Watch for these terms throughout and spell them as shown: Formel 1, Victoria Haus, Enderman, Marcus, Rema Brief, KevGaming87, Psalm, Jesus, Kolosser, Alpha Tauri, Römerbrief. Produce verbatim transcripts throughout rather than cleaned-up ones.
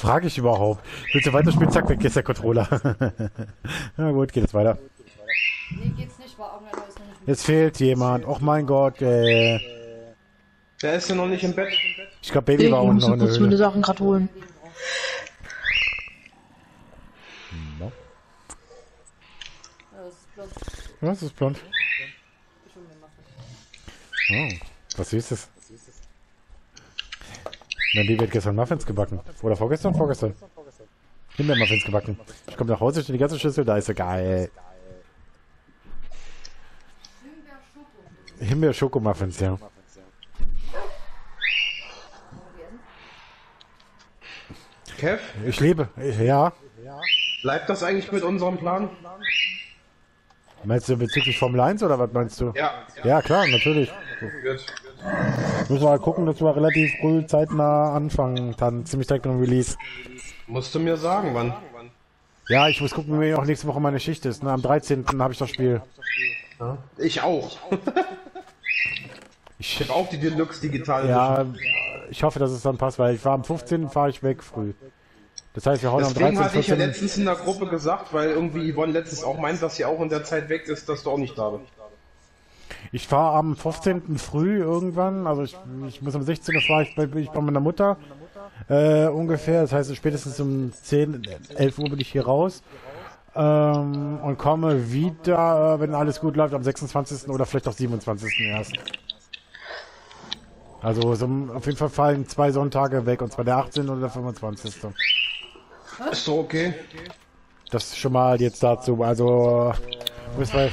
Warum frage ich überhaupt? Willst du weiterspielen? Zack, weg ist der Controller. Na gut, geht jetzt weiter. Nee, geht's nicht, war auch noch nicht. Jetzt fehlt jemand. Oh mein Gott, ey. Der ist ja noch nicht im Bett. Ich glaube, Baby war auch noch in der Höhle. Ich muss mir die Sachen gerade holen. No. Ja, das ist blond. Oh, was Süßes. Mein Baby hat gestern Muffins gebacken. Oder vorgestern, vorgestern. Himbeermuffins gebacken. Ich komme nach Hause, steht die ganze Schüssel, da ist er geil. Himbeer-Schokomuffins, ja. Kev? Ich lebe, ja. Bleibt das eigentlich mit unserem Plan? Meinst du bezüglich Formel eins oder was meinst du? Ja, ja, ja klar, natürlich. Ja, gut, gut. Müssen wir mal gucken, dass wir relativ früh zeitnah anfangen, dann ziemlich direkt mit dem Release. Musst du mir sagen, wann? Ja, ich muss gucken, wie auch nächste Woche meine Schicht ist. Ne? Am dreizehnten habe ich das Spiel. Ja. Ich auch. Ich habe auch die Deluxe Digital. Ja, ich hoffe, dass es dann passt, weil ich war am fünfzehnten fahre ich weg früh. Das heißt, wir hauen am dreizehnten. Deswegen hatte ich ja letztens in der Gruppe gesagt, weil irgendwie Yvonne letztens auch meint, dass sie auch in der Zeit weg ist, dass du auch nicht da bist. Ich fahre am fünfzehnten früh irgendwann, also ich, ich muss am sechzehnten fahre ich, bin ich bei meiner Mutter äh, ungefähr. Das heißt, spätestens um zehn, elf Uhr bin ich hier raus ähm, und komme wieder, wenn alles gut läuft, am sechsundzwanzigsten oder vielleicht auch siebenundzwanzigsten erst. Also so, auf jeden Fall fallen zwei Sonntage weg, und zwar der achtzehnte und der fünfundzwanzigste Ist so okay. Das schon mal jetzt dazu. Also müssen wir,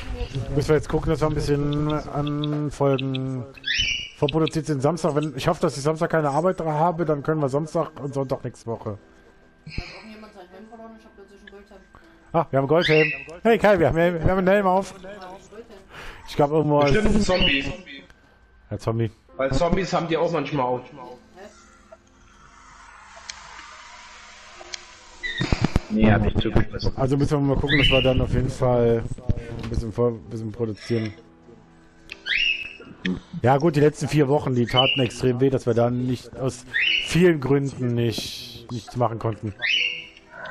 müssen wir jetzt gucken, dass wir ein bisschen an Folgen vorproduziert sind. Samstag, wenn ich hoffe, dass ich Samstag keine Arbeit habe, dann können wir Samstag und Sonntag nächste Woche. Ah, wir haben Goldhelm. Hey Kai, wir haben, wir haben einen Helm auf. Ich glaube irgendwo als ein Zombie. Ein Zombie. Weil Zombies haben die auch manchmal auf. Nee, hab ich zugefressen. Also müssen wir mal gucken, dass wir dann auf jeden Fall ein bisschen, vor, ein bisschen produzieren. Ja gut, die letzten vier Wochen, die taten extrem weh, dass wir dann nicht aus vielen Gründen nicht nichts machen konnten.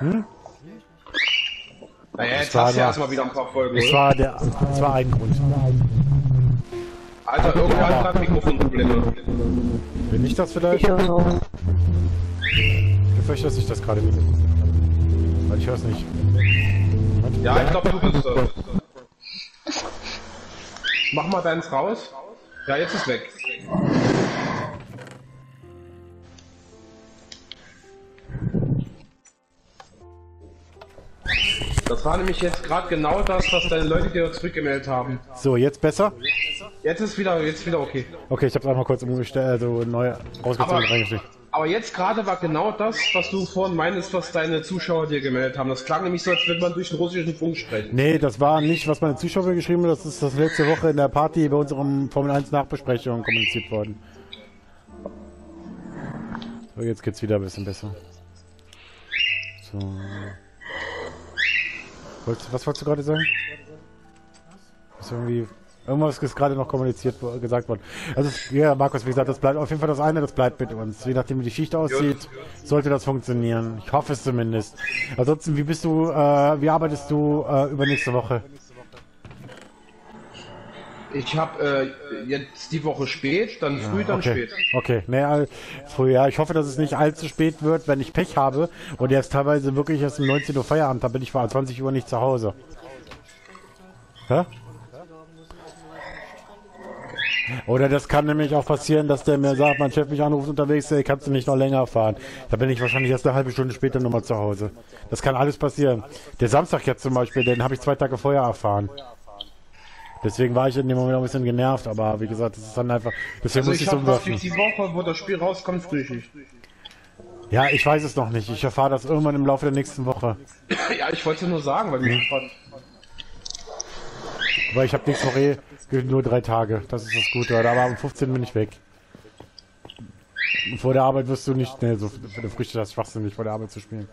Hm? Naja, jetzt hast du ja erstmal wieder ein paar Folgen. Das war, der, das war ein Grund. Alter, irgendwann ja. Hat Mikrofonprobleme. Bin ich das vielleicht? Ja. Vielleicht dass ich das gerade wieder. Ich weiß nicht. Ja, ich glaube, du bist das. Mach mal deins raus. Ja, jetzt ist weg. Das war nämlich jetzt gerade genau das, was deine Leute dir zurückgemeldet haben. So, jetzt besser? Jetzt ist wieder, jetzt wieder okay. Okay, ich habe es einmal kurz umgestellt, also neu rausgezogen und reingeschickt. Aber jetzt gerade war genau das, was du vorhin meinst, was deine Zuschauer dir gemeldet haben. Das klang nämlich so, als würde man durch den russischen Funk sprechen. Nee, das war nicht, was meine Zuschauer geschrieben haben. Das ist das letzte Woche in der Party bei unserem Formel eins Nachbesprechung kommuniziert worden. So, jetzt geht's wieder ein bisschen besser. So. Was wolltest du gerade sagen? Ist irgendwie... Irgendwas ist gerade noch kommuniziert, gesagt worden. Also, ja, Markus, wie gesagt, das bleibt auf jeden Fall das eine, das bleibt mit uns. Je nachdem, wie die Schicht aussieht, sollte das funktionieren. Ich hoffe es zumindest. Ansonsten, wie bist du, äh, wie arbeitest du äh, übernächste Woche? Ich habe äh, jetzt die Woche spät, dann früh, ja, dann okay. Spät. Okay, naja, früh, ja. Ich hoffe, dass es nicht allzu spät wird, wenn ich Pech habe und erst teilweise wirklich erst um neunzehn Uhr Feierabend, dann bin ich vor zwanzig Uhr nicht zu Hause. Hä? Oder das kann nämlich auch passieren, dass der mir sagt, mein Chef mich anruft unterwegs, ey, kannst du nicht noch länger fahren. Da bin ich wahrscheinlich erst eine halbe Stunde später nochmal zu Hause. Das kann alles passieren. Der Samstag jetzt zum Beispiel, den habe ich zwei Tage vorher erfahren. Deswegen war ich in dem Moment auch ein bisschen genervt, aber wie gesagt, das ist dann einfach... Deswegen also muss ich es umwerfen. Ich habe die Woche, wo das Spiel rauskommt, frühstück. Ja, ich weiß es noch nicht. Ich erfahre das irgendwann im Laufe der nächsten Woche. Ja, ich wollte es nur sagen, weil ich... Hm. Weil ich habe nächste Woche... Nur drei Tage, das ist das Gute. Aber am fünfzehnten bin ich weg. Vor der Arbeit wirst du nicht... Ne, so für den Frühstück das Schwachsinn, nicht vor der Arbeit zu spielen.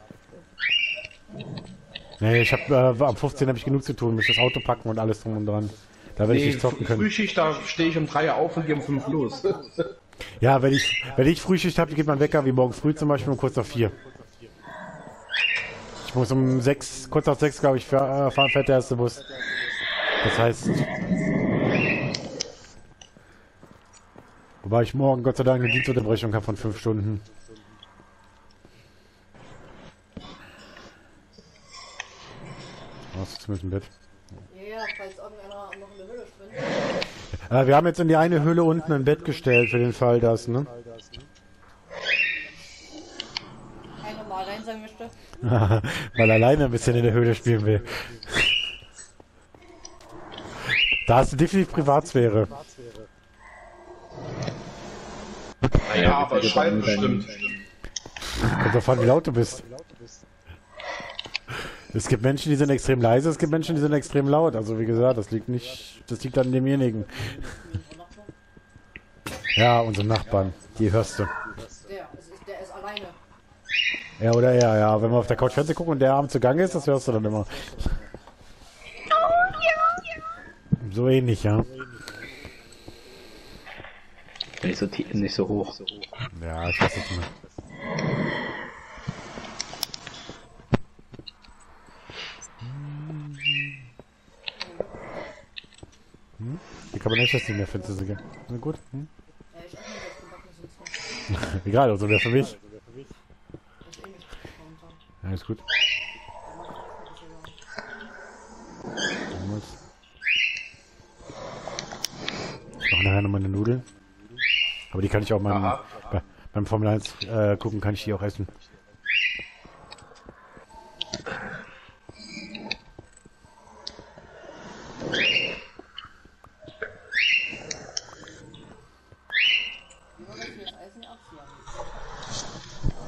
Ne, ich hab... Äh, am fünfzehnten habe ich genug zu tun. Muss das Auto packen und alles drum und dran. Da werde nee, ich nicht zocken können. Frühschicht, da stehe ich um drei Uhr auf und gehe um fünf Uhr los. Ja, wenn ich, wenn ich Frühschicht habe, geht mein Wecker wie morgen früh zum Beispiel um kurz nach vier. Ich muss um sechs, kurz nach sechs, glaube ich, fahren, fährt der erste Bus. Das heißt... Wobei ich morgen Gott sei Dank eine Dienstunterbrechung habe von fünf Stunden. Was ist mit dem Bett? Ja, falls irgendeiner noch in der Höhle schwimmt. Wir haben jetzt in die eine Höhle unten ein Bett gestellt, für den Fall, dass, ne? Einer mal rein sein möchte. Weil er alleine ein bisschen in der Höhle spielen will. Da hast du definitiv Privatsphäre. Naja, ja, aber schreiben bestimmt. Kommt davon, wie laut du bist. Es gibt Menschen, die sind extrem leise, es gibt Menschen, die sind extrem laut. Also wie gesagt, das liegt nicht, das liegt an demjenigen. Ja, unserem Nachbarn, die hörst du. Der, der ist alleine. Ja, oder er, ja. Wenn wir auf der Couch Fernsehen gucken und der Abend zu Gange ist, das hörst du dann immer. So ähnlich, ja. Nicht so tief, nicht so hoch. Ja, ich weiß jetzt nicht. Hm? Die Kabinett ist nicht mehr, findest du sicher. Na gut. Hm? Egal, also wäre für mich. Ja, ist gut. Ich mache nachher noch meine Nudeln. Aber die kann ich auch beim, aha, aha. beim Formel eins äh, gucken, kann ich die auch essen.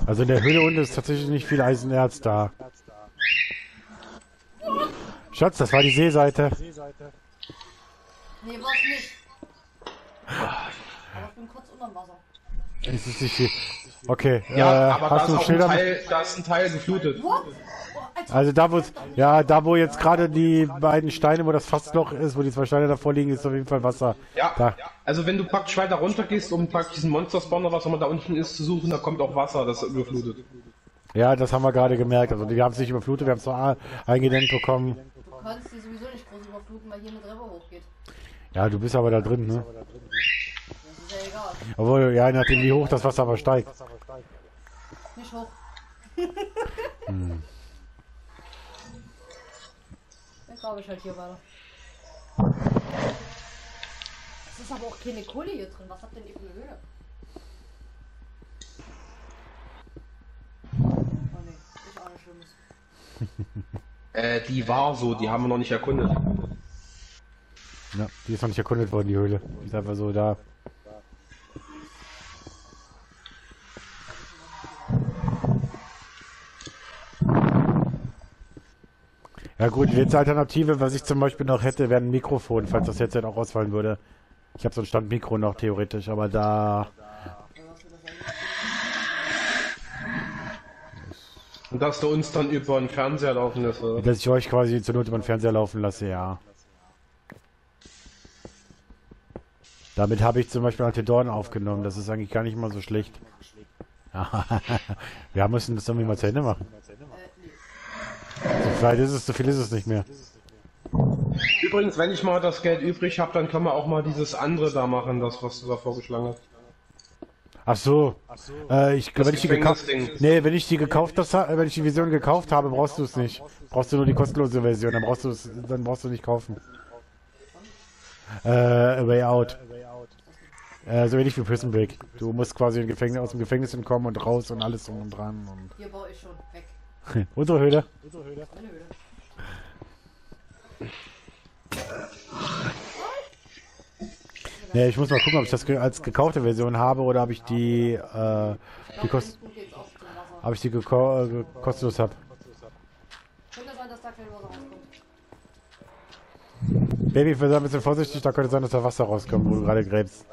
Also in der Höhle unten ist tatsächlich nicht viel Eisenerz da. Schatz, das war die Seeseite. Nee, war's nicht. Aber ich bin kurz unterm Wasser. Es ist nicht viel. Okay, ja, äh, aber hast du ein Schild? Da ist ein Teil geflutet. Also da wo ja, da wo jetzt gerade die beiden Steine, wo das Fassloch ist, wo die zwei Steine davor liegen, ist auf jeden Fall Wasser. Ja, da. Also wenn du praktisch weiter runter gehst, um praktisch diesen Monster-Spawner, was immer da unten ist, zu suchen, da kommt auch Wasser, das ist überflutet. Ja, das haben wir gerade gemerkt. Also die haben es nicht überflutet, wir haben es nur eingedämmt bekommen. Du kannst die sowieso nicht groß überfluten, weil hier eine Treppe hochgeht. Ja, du bist aber da drin, ne? Das ist ja egal. Obwohl, ja, nachdem wie hoch das Wasser aber steigt. Nicht hoch. Hm. Ich glaube ich halt hier weiter. Es ist aber auch keine Kohle hier drin. Was habt denn ihr für eine Höhle? Oh ne, ist auch nicht Schlimmes. äh, die war so, die haben wir noch nicht erkundet. Ja, die ist noch nicht erkundet worden, die Höhle. Die ist einfach so da. Ja gut, die letzte Alternative, was ich zum Beispiel noch hätte, wäre ein Mikrofon, falls das Headset auch ausfallen würde. Ich habe so ein Standmikro noch theoretisch, aber da... Und dass du uns dann über den Fernseher laufen lässt, oder? Dass ich euch quasi zur Not über den Fernseher laufen lasse, ja. Damit habe ich zum Beispiel Until Dawn aufgenommen, das ist eigentlich gar nicht mal so schlecht. Wir müssen das irgendwie mal zu Ende machen. So vielleicht ist es, so viel ist es nicht mehr. Übrigens, wenn ich mal das Geld übrig habe, dann können wir auch mal dieses andere da machen, das, was du da vorgeschlagen hast. Ach so. Ach so. Äh, ich, wenn, ich die gekauft, nee, wenn ich die gekauft habe, wenn ich die Vision gekauft habe, brauchst du es nicht. Brauchst du nur die kostenlose Version, dann brauchst du es, dann brauchst du nicht kaufen. Äh, Way Out. Äh, so wenig wie Prison Break. Du musst quasi im Gefängnis, aus dem Gefängnis entkommen und raus und alles drum und dran. Und hier baue ich schon weg. Unsere Höhle. Unsere Höhle. Ne, ich muss mal gucken, ob ich das als gekaufte Version habe oder ob ich die, äh, die kost ob ich die äh, kostenlos habe. Baby, sei ein bisschen vorsichtig, da könnte sein, dass da Wasser rauskommt, wo du gerade gräbst.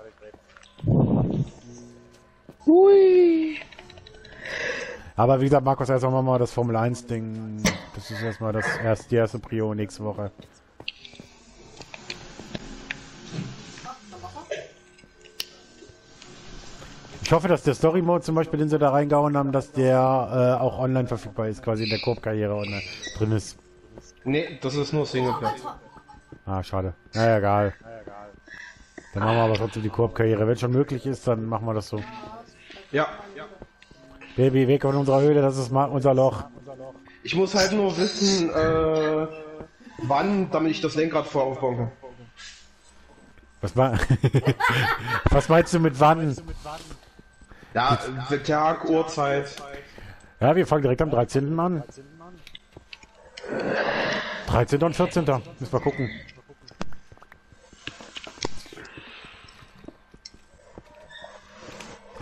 Hui. Aber wie gesagt, Markus, erstmal machen wir mal das Formel eins Ding. Das ist erstmal das erst, die erste Prio nächste Woche. Ich Ich hoffe, dass der Story-Mode zum Beispiel, den sie da reingehauen haben, dass der äh, auch online verfügbar ist, quasi in der Koop-Karriere drin ist. Nee, das ist nur Singleplayer. Ah, schade. Naja, egal. Dann machen wir aber trotzdem die Koop-Karriere. Wenn es schon möglich ist, dann machen wir das so. Ja. Baby, weg von unserer Höhle, das ist mal unser Loch. Ich muss halt nur wissen, äh, wann, damit ich das Lenkrad voraufbauen kann. Was, me Was meinst du mit wann? Ja, der Tag, Uhrzeit. Ja, wir fangen direkt am dreizehnten an. dreizehnten und vierzehnten Müssen wir gucken.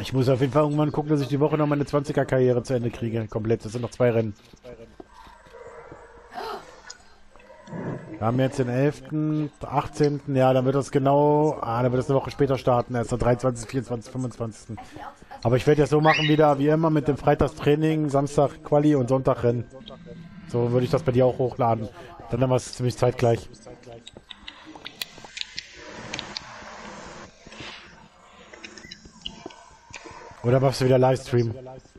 Ich muss auf jeden Fall irgendwann gucken, dass ich die Woche noch meine zwanziger-Karriere zu Ende kriege. Komplett. Das sind noch zwei Rennen. Wir haben jetzt den elften, achtzehnten Ja, dann wird das genau... Ah, dann wird das eine Woche später starten. Erst am dreiundzwanzigsten, vierundzwanzigsten, fünfundzwanzigsten Aber ich werde das so machen wieder, wie immer, mit dem Freitagstraining, Samstag Quali und Sonntag Rennen. So würde ich das bei dir auch hochladen. Dann haben wir es ziemlich zeitgleich. Oder machst du wieder Livestream?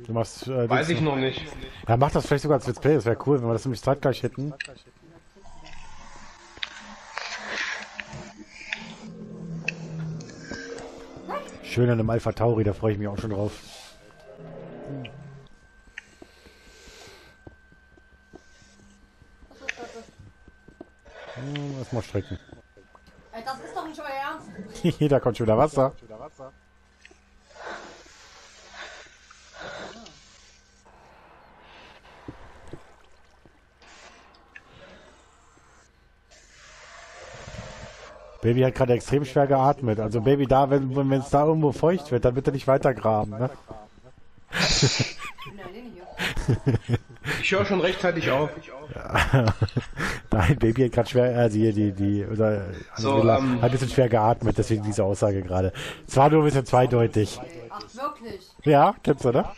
Du machst, äh, weiß ich noch nicht. Ja, mach das vielleicht sogar als Let's Play, das wäre cool, wenn wir das nämlich zeitgleich hätten. Schön an einem Alpha Tauri, da freue ich mich auch schon drauf. Hm, erstmal strecken. Das ist doch nicht euer Ernst. Da kommt schon wieder Wasser. Baby hat gerade extrem schwer geatmet. Also Baby, da, wenn wenn es da irgendwo feucht wird, dann bitte nicht weitergraben. Ne? Ich höre schon rechtzeitig auf. Nein, Baby hat gerade schwer, also hier die die oder so, um, hat ein bisschen schwer geatmet, deswegen diese Aussage gerade. Es war nur ein bisschen zweideutig. Ach wirklich? Ja, kennst du, oder?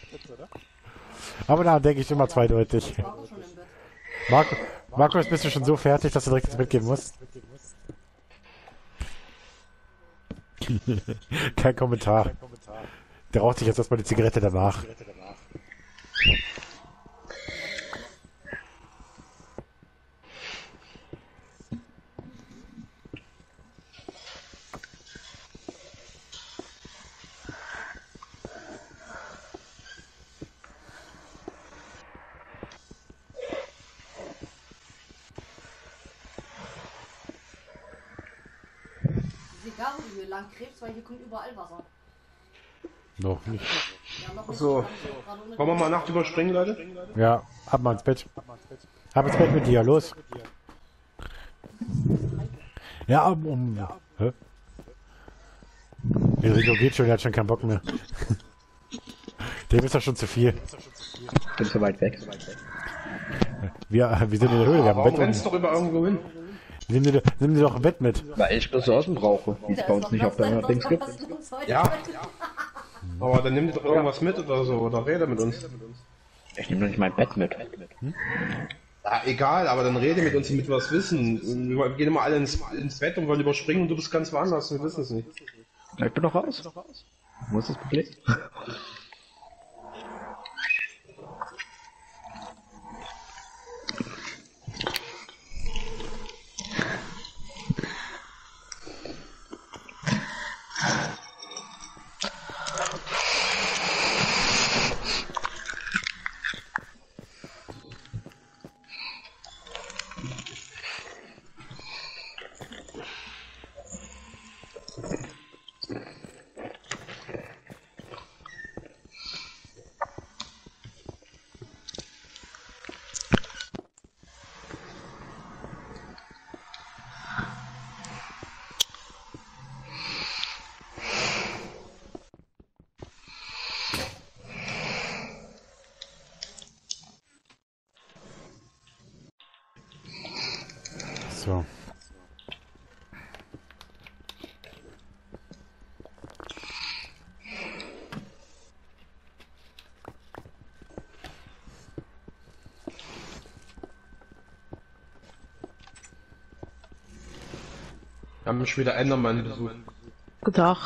Aber da denke ich immer zweideutig. Marco, Markus, bist du schon so fertig, dass du direkt ins Bett gehen musst? Kein Kommentar. Der raucht sich jetzt erstmal die Zigarette danach. Hier lang Krebs, weil hier kommt überall Wasser. Noch nicht. Ja, noch nicht. So, wollen wir mal Nacht überspringen, Leute? Ja, ab mal ins Bett. Ab ins Bett mit dir, los. Ja, um. um. Ja. Hä? Der Rico geht schon, der hat schon keinen Bock mehr. Dem ist doch schon zu viel. Ich bin so weit weg. Wir, wir sind in der Höhle, wir haben Bett. Du rennst doch über irgendwo hin. Nimm dir, nimm dir doch ein Bett mit. Weil ich Ressourcen brauche, die es bei uns nicht auf der Dings gibt. Ja, aber dann nimm dir doch irgendwas mit oder so, oder rede mit uns. Ich nehme doch nicht mein Bett mit. Hm? Ja, egal, aber dann rede mit uns, damit wir was wissen. Wir gehen immer alle ins, ins Bett und wollen überspringen und du bist ganz woanders, wir wissen es nicht. Ich bin doch raus. Wo ist das Problem? So. Wir haben schon wieder Enderman besucht. Guten Tag.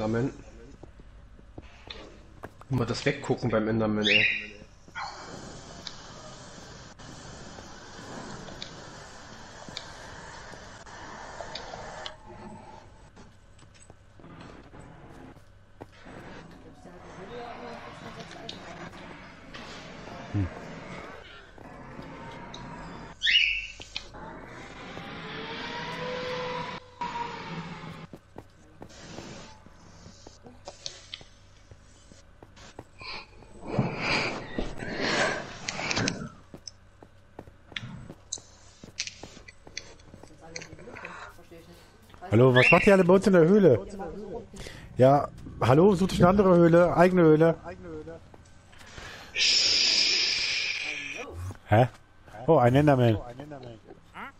Enderman. Immer das Weggucken beim Enderman, ey. Hallo, was macht ihr alle bei uns in der Höhle? Ja, hallo, sucht euch eine andere Höhle, eigene Höhle. Hä? Oh, ein Enderman. Ein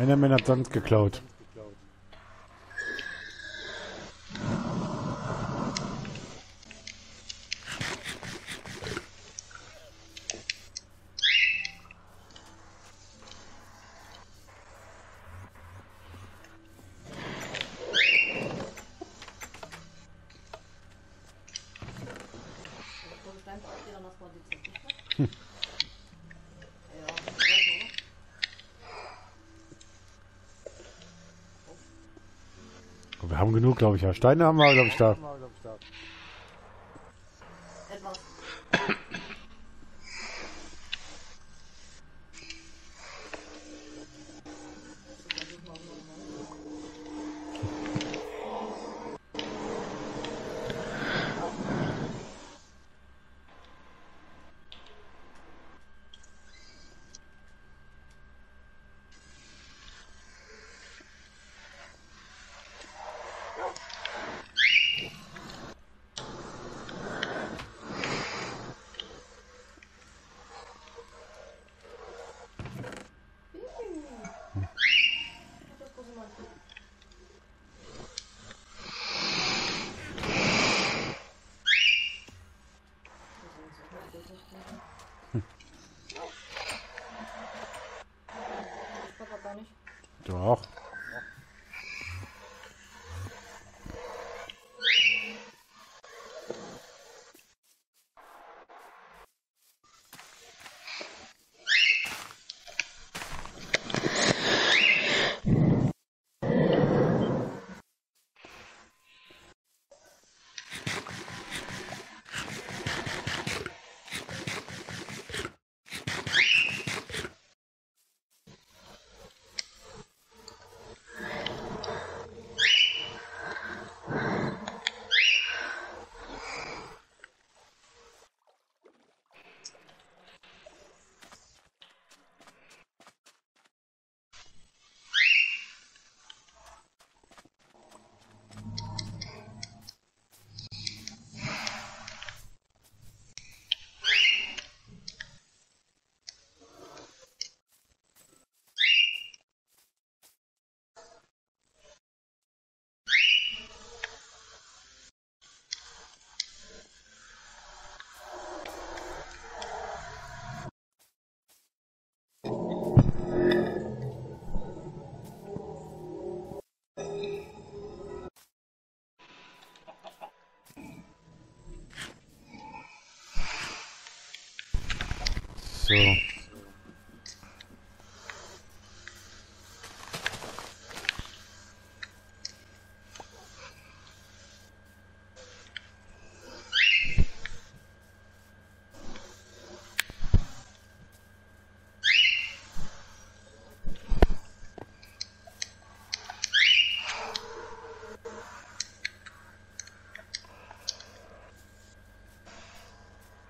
Enderman hat Sand geklaut. Wir haben genug, glaube ich. Ja. Steine haben wir, glaube ich, da. Doch. So.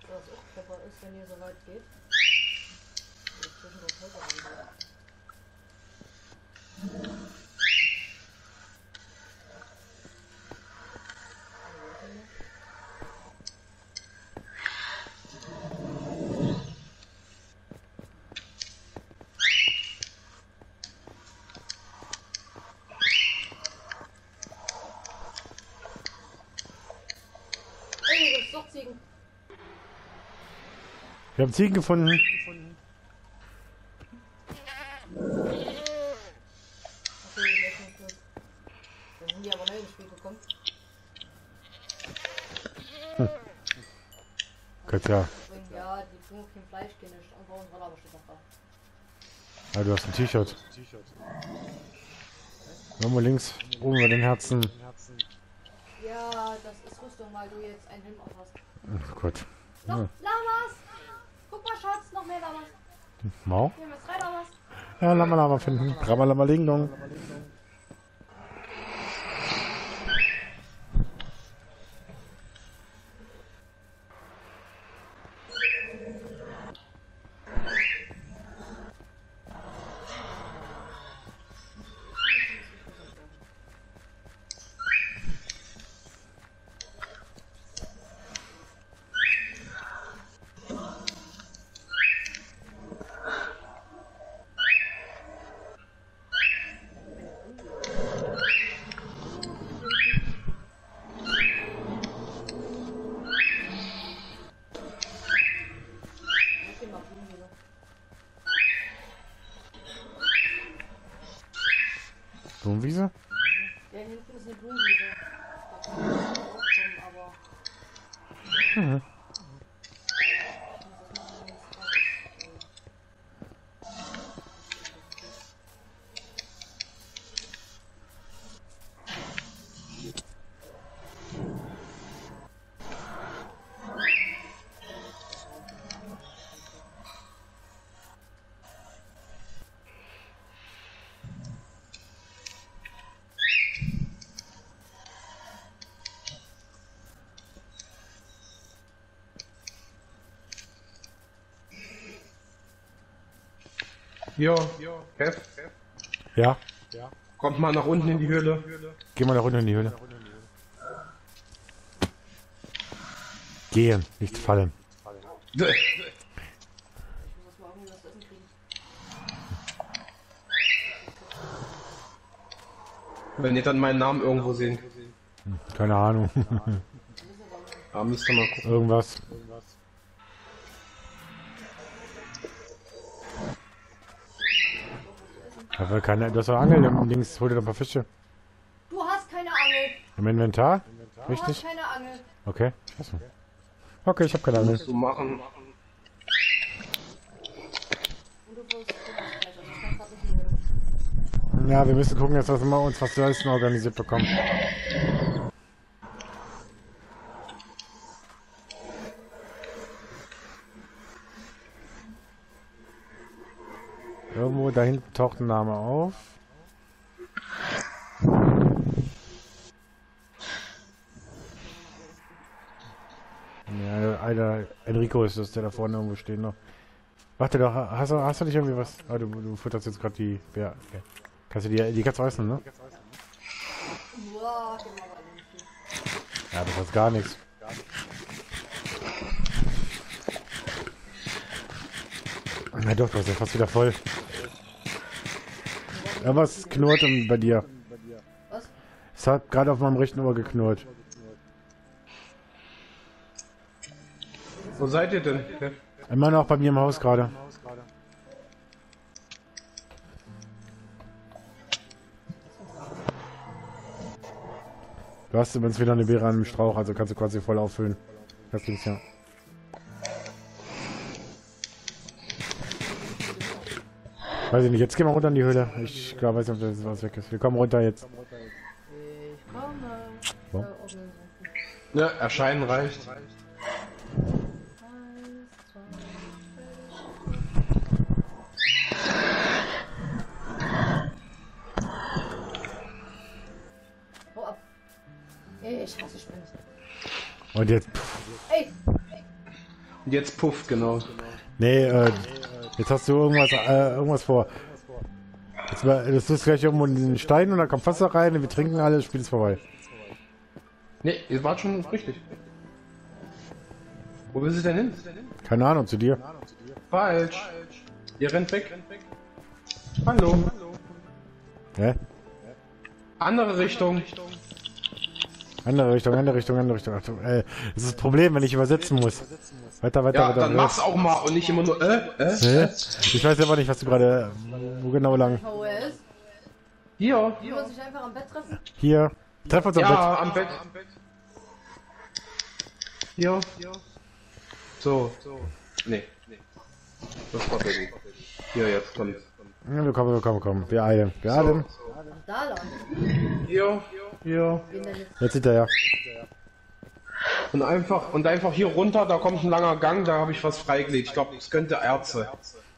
Was auch Pfeffer ist, wenn ihr so weit geht. Wir haben Ziegen gefunden. Kannst ja. Ja, die tun kein Fleisch, gehen nicht. Anbau und Roller besteht noch da. Ah, du hast ein T-Shirt. Nochmal links, oben bei den Herzen. Ja, das ist Rüstung, weil du jetzt einen Helm auf hast. Oh Gott. Noch ja. Lamas! Guck mal, Schatz, noch mehr Lamas. Mau? Wir haben jetzt drei Lamas. Ja, Lama Lama finden. Drama Lama Ling Dong. Blumenwiese? Ja, hinten ist eine Blumenwiese. Da kann man nicht rauskommen, aber... Mhm. Jo, Kev? Ja? Ja. Kommt mal nach unten in die Höhle. Geh mal nach unten in die Höhle. Gehen, nicht fallen. Ich muss mal irgendwie was essen kriegen. Wenn ihr dann meinen Namen irgendwo sehen. Keine Ahnung. Da müsst ihr mal gucken. Irgendwas. Da war keine, das war Angel, da links holt ihr ein paar Fische. Du hast keine Angel. Im Inventar? Inventar. Richtig? Du hast keine Angel. Okay, scheiße. Okay, ich hab keine Angel. Du musst machen. Ja, wir müssen gucken, dass wir uns was zu leisten organisiert bekommen. Irgendwo da hinten taucht ein Name auf. Ja, Alter, Enrico ist das, der da vorne irgendwo steht noch. Warte doch, hast du, hast du nicht irgendwie was? Ah, du, du futterst jetzt gerade die. Ja, okay. Kannst du die, die Katze essen, ne? Ja, das heißt gar nichts. Na doch, das ist ja fast wieder voll. Irgendwas knurrt bei dir. Was? Es hat gerade auf meinem rechten Ohr geknurrt. Wo seid ihr denn? Immer noch bei mir im Haus gerade. Du hast übrigens wieder eine Beere an dem Strauch, also kannst du quasi voll auffüllen. Das ging's ja. Weiß ich nicht, jetzt gehen wir runter in die Höhle. Ich glaube, weiß nicht, ob das was weg ist. Wir kommen runter jetzt. Ich komme. So. Ja, erscheinen reicht. Ich hasse Spinnen. Und jetzt puff. Und jetzt puff, genau. Nee, äh... Jetzt hast du irgendwas, äh, irgendwas vor. Jetzt, jetzt ist gleich irgendwo in den Stein und da kommt Wasser rein und wir trinken alle, das Spiel ist vorbei. Ne, ihr wart schon richtig. Wo willst du denn hin? Keine Ahnung, zu dir. Falsch. Falsch. Ihr rennt weg. Hallo. Hallo. Hä? Andere Richtung. Andere Richtung, andere Richtung, andere Richtung. Achtung, äh, das ist das Problem, wenn ich übersetzen muss. Weiter, weiter, ja, weiter. Dann mach's auch mal und nicht immer nur äh, äh. äh. Ich weiß aber nicht, was du gerade. Wo genau lang? Hier. Hier. Muss ich einfach am Bett treffen? Hier. Treff uns am ja, Bett. Ja, am Bett. Hier. So. Nee. Das war der Weg. Hier, jetzt kommt's. Ja, wir kommen, wir kommen, wir kommen. Wir eilen. Wir eilen. Da lang. Jo, jo. Jetzt sieht er ja. Und einfach, und einfach hier runter, da kommt ein langer Gang, da habe ich was freigelegt. Ich glaube, es könnte Erze.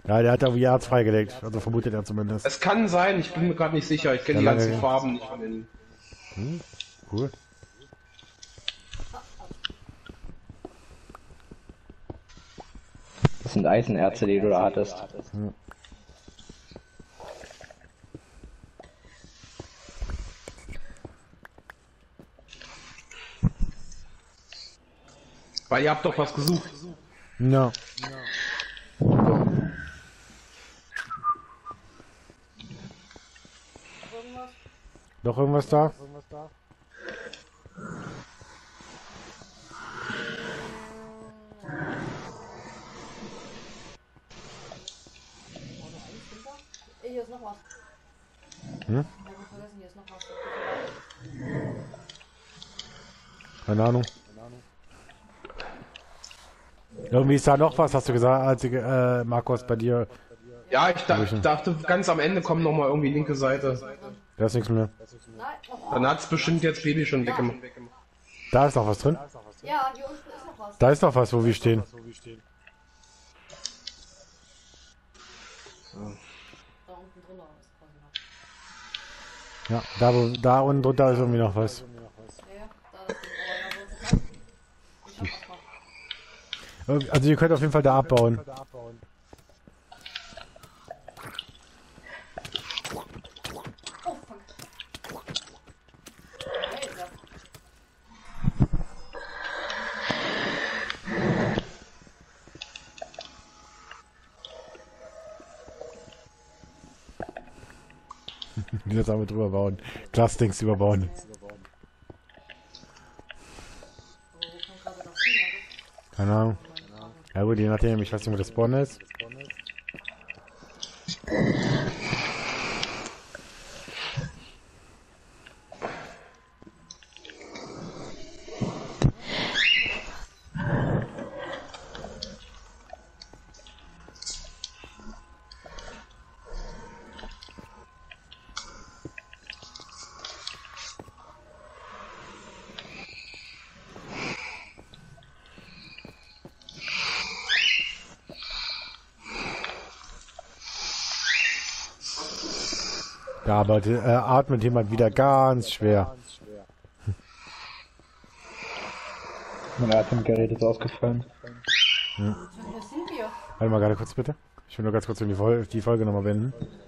Ja, der hat ja wie Erz freigelegt, also vermutet er zumindest. Es kann sein, ich bin mir gerade nicht sicher, ich kenne die ganzen Gang. Farben nicht von innen. Hm, cool. Das sind Eisenerze, die du da hattest. Hm. Weil ihr habt doch was gesucht. No. No. Noch irgendwas da? Hier ist noch was. Hm? Keine Ahnung. Irgendwie ist da noch was, hast du gesagt, als ich, äh, Markus, bei dir. Ja, ich, da, ich dachte, ganz am Ende kommt nochmal irgendwie linke Seite. Da ist nichts mehr. Dann hat es bestimmt jetzt Baby schon weggemacht. Da ist noch was drin? Ja, hier unten ist noch was. Da ist noch was, wo wir stehen. Ja, da, wo, da unten drunter ist irgendwie noch was. Also ihr könnt auf jeden Fall da abbauen. Die das damit drüber bauen. Glasdings überbauen. Keine Ahnung. Ja gut, je nachdem, ich weiß nicht, wo das Spawn ist. Da arbeitet, äh, atmet jemand wieder ganz schwer. Mein Atemgerät ist ausgefallen. Hm. Warte mal gerade kurz bitte. Ich will nur ganz kurz die Folge nochmal wenden.